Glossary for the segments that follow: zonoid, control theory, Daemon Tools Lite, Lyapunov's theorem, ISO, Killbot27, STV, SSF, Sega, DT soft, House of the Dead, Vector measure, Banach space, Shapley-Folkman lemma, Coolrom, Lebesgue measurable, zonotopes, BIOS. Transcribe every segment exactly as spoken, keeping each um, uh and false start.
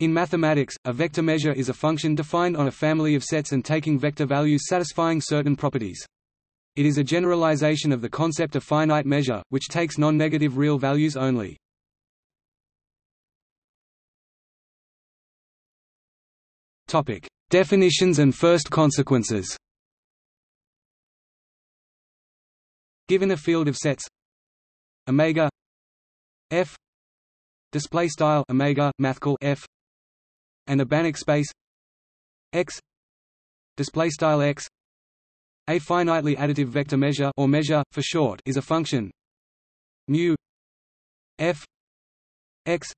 In mathematics, a vector measure is a function defined on a family of sets and taking vector values satisfying certain properties. It is a generalization of the concept of finite measure, which takes non-negative real values only. Topic: Definitions and first consequences. Given a field of sets omega f display style omega mathcal f and a Banach space X display style X, a finitely additive vector measure, or measure for short, is a function mu f x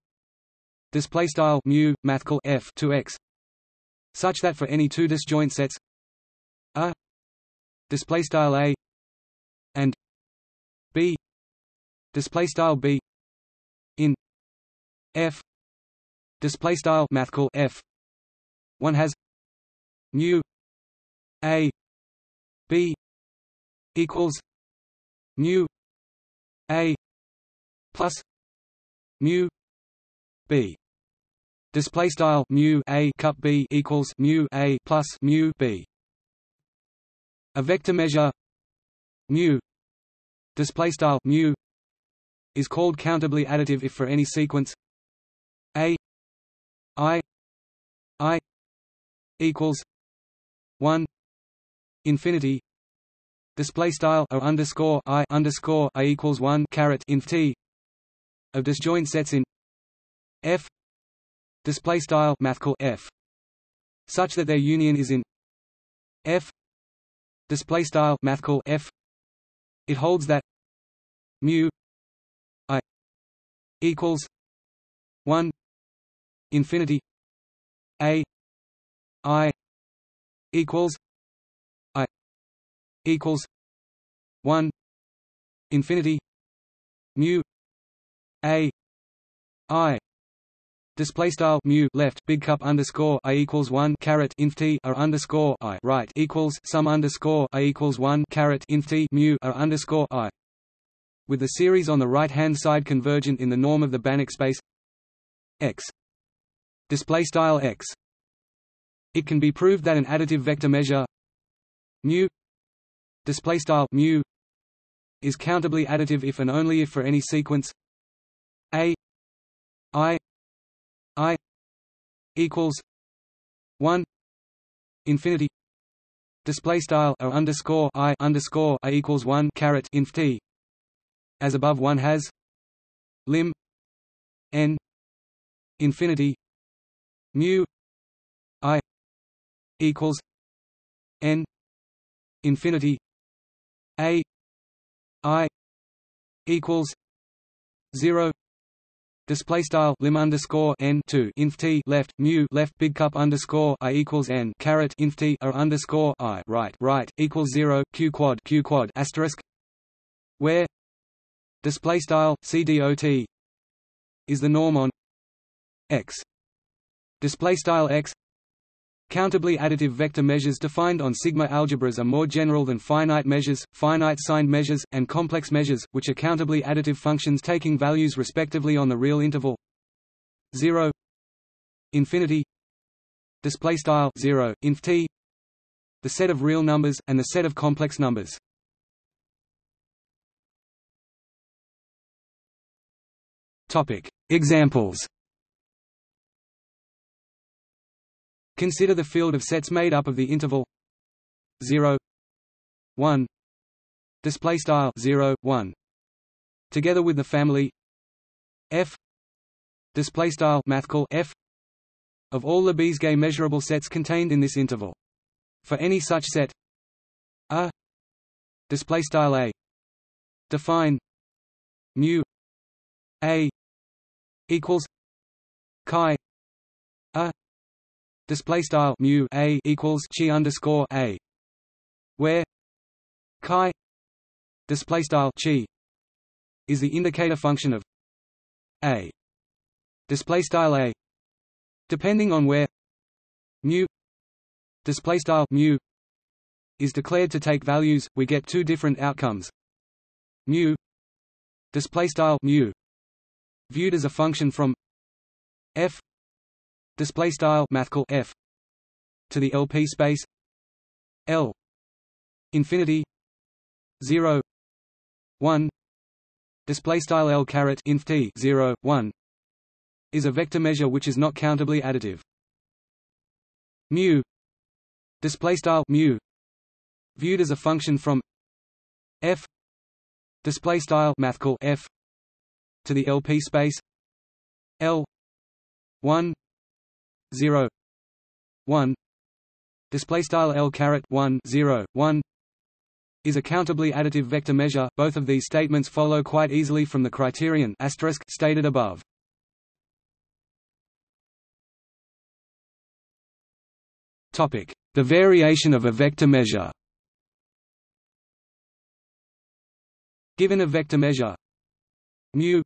display style mu mathcal f to x, such that for any two disjoint sets a display style a and b display style b in f display style mathcal f, one has mu a b equals mu a plus mu b. Display style mu a cup b equals mu a plus mu b. A vector measure mu display style mu is called countably additive if for any sequence a I I equals one infinity display style a underscore I underscore I equals one caret inf t of disjoint sets in f display style mathcal f, such that their union is in f display style mathcal f. It holds that mu I equals one infinity a I equals equals one infinity mu a I display style mu left big cup underscore I equals one caret inf t r underscore I right equals sum underscore I equals one caret inf t mu r underscore I, with the series on the right hand side convergent in the norm of the Banach space X display style X. It can be proved that an additive vector measure mu display style mu is countably additive if and only if for any sequence a I I equals one infinity display style a underscore I underscore I equals one caret inf t. As above, one has lim n infinity mu I equals n infinity a I equals zero display style lim underscore n to inf t left mu left big cup underscore I equals n caret inf t r underscore I right right equals zero q quad q quad asterisk, where display style c dot is the norm on X display style X. Countably additive vector measures defined on sigma algebras are more general than finite measures, finite signed measures, and complex measures, which are countably additive functions taking values respectively on the real interval zero infinity display style zero inf t, the set of real numbers and the set of complex numbers. Topic: Examples. Consider the field of sets made up of the interval zero one display style zero one, together with the family f display style mathcal f of all Lebesgue measurable sets contained in this interval. For any such set a display style a, define mu a equals chi a display style mu a equals chi underscore a, where chi display style chi is the indicator function of a display style a, depending on where mu display style mu is declared to take values, we get two different outcomes. Mu display style mu viewed as a function from f display style mathcal f to the L P space L infinity zero one display style L caret inf t zero one is a vector measure which is not countably additive. Mu display style mu viewed as a function from f display style mathcal f to the L P space L one zero one display style L caret one zero one is a countably additive vector measure. Both of these statements follow quite easily from the criterion asterisk stated above. Topic: the variation of a vector measure. Given a vector measure mu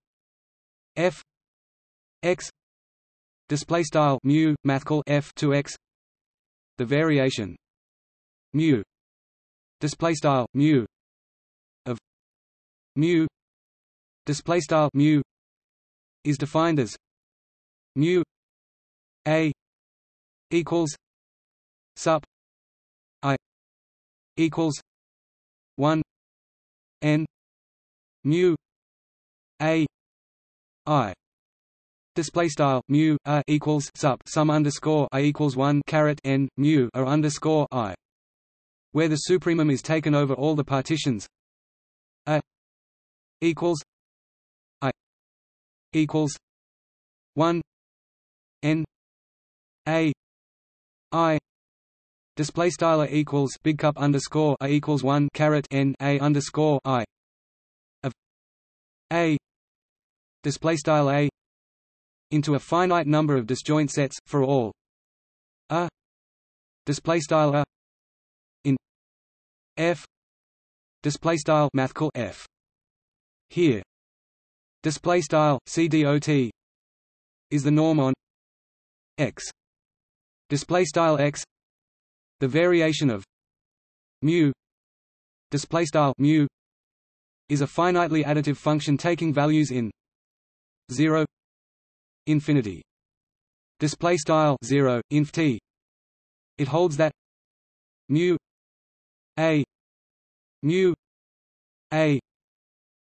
f x display style mu mathcal f to x, the variation mu display style mu of mu display style mu is defined as mu a equals sup I equals one n mu a I display style mu a equals sup sum underscore I equals one caret n mu a underscore I, where the supremum is taken over all the partitions. A equals I equals one n a I display style A equals big cup underscore I equals one caret n a underscore I of a display style A into a finite number of disjoint sets for all a display style a f display style mathcal f. Here display style C D O T is the norm on x display style x. The variation of mu display style mu is a finitely additive function taking values in zero infinity display style zero inf t. It holds that mu a mu a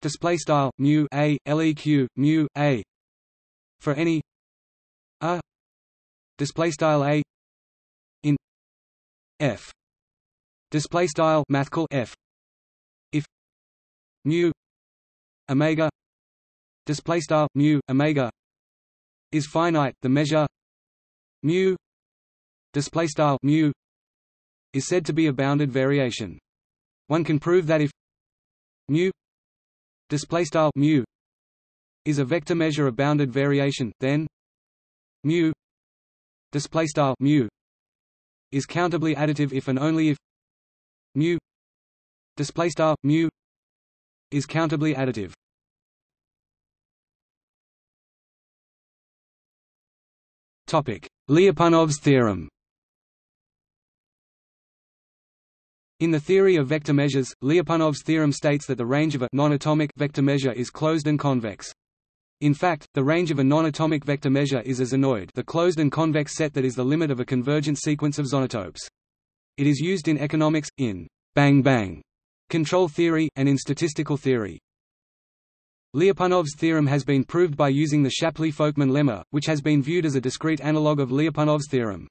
display style mu a leq mu a for any a display style a in f display style mathcal f, if mu omega display style mu omega is finite. The measure mu display style mu is said to be a bounded variation. One can prove that if mu display style mu is a vector measure of bounded variation, then mu display style mu is countably additive if and only if mu display style mu is countably additive. Topic: Lyapunov's theorem. In the theory of vector measures, Lyapunov's theorem states that the range of a non-atomic vector measure is closed and convex. In fact, the range of a non-atomic vector measure is a zonoid, the closed and convex set that is the limit of a convergent sequence of zonotopes. It is used in economics, in bang bang control theory, and in statistical theory. Lyapunov's theorem has been proved by using the Shapley-Folkman lemma, which has been viewed as a discrete analogue of Lyapunov's theorem.